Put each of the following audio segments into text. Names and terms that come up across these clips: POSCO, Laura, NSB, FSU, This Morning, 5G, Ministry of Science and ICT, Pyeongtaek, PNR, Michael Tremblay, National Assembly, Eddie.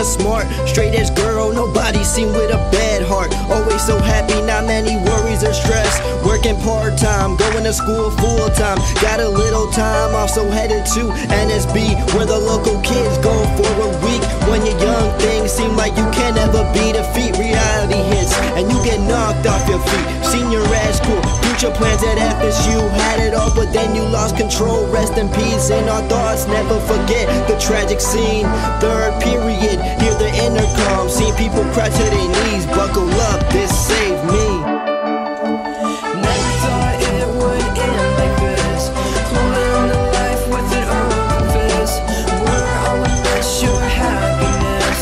kinda smart, straight as girl, nobody seen with a bad heart. Always so happy, not many worries or stress. Working part-time, going to school full-time. Got a little time off, so headed to NSB, where the local kids go for a week. When you're young, things seem like you can never be defeat. Reality hits, and you get knocked off your feet. Senior at school, future plans at FSU. Had it all, but then you lost control. Rest in peace, in our thoughts, never forget the tragic scene. Third period, hear the intercom. See people cry to their knees, buckle up, this saved me. Never thought it would end like this. Holding on to life with an open fist. We're all about your happiness.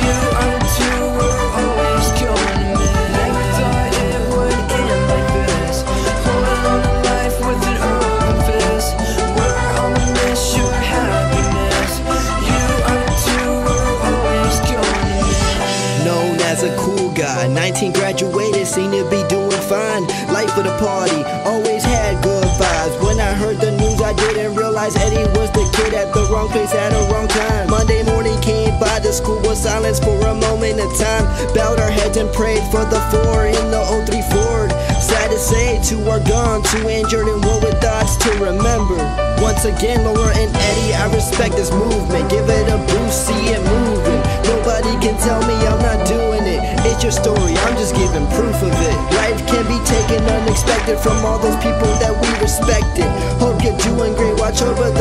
You are too, we're always going to miss. Never thought it would end like this. Holding on to life with an open fist. We're all about your happiness. You are too, we're always going to miss. Known as a cool guy, 19 graduated, seen to be doing fine, life of the party, always had good vibes. When I heard the news, I didn't realize Eddie was the kid at the wrong place at the wrong time. Monday morning came by, the school was silenced for a moment of time. Bowed our heads and prayed for the four in the 03 Ford. Sad to say, two are gone, two injured and one with thoughts to remember. Once again, Laura and Eddie, I respect this movement. Give it a boost, see it moving. Nobody can tell me I'm not doing it. It's your story, I'm just giving proof of it. Life can be taken unexpected from all those people that we respected. Hope you're doing great, watch over